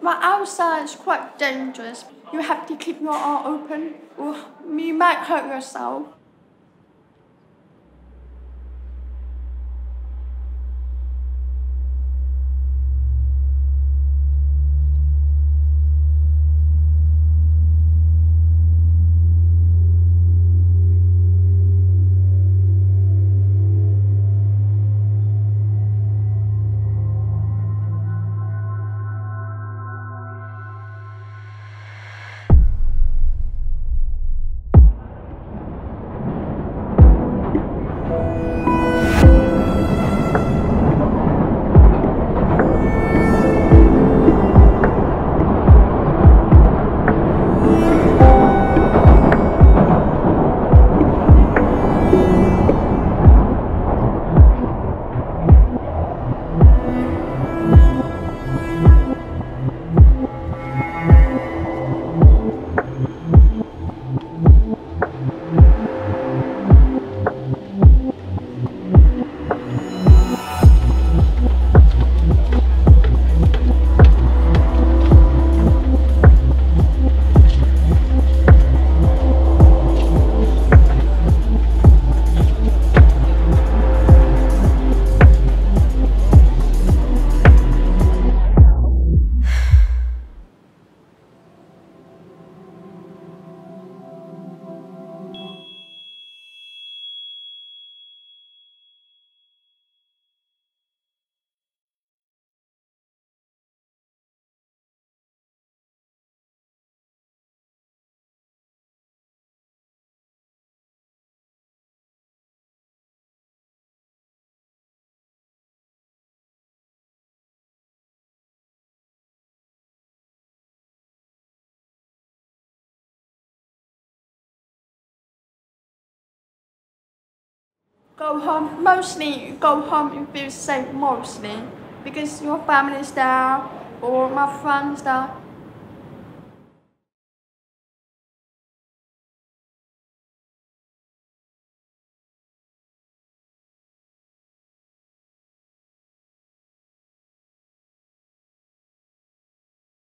But outside is quite dangerous. You have to keep your eye open or you might hurt yourself. Go home, mostly go home if you say mostly, because your family is there or my friends there.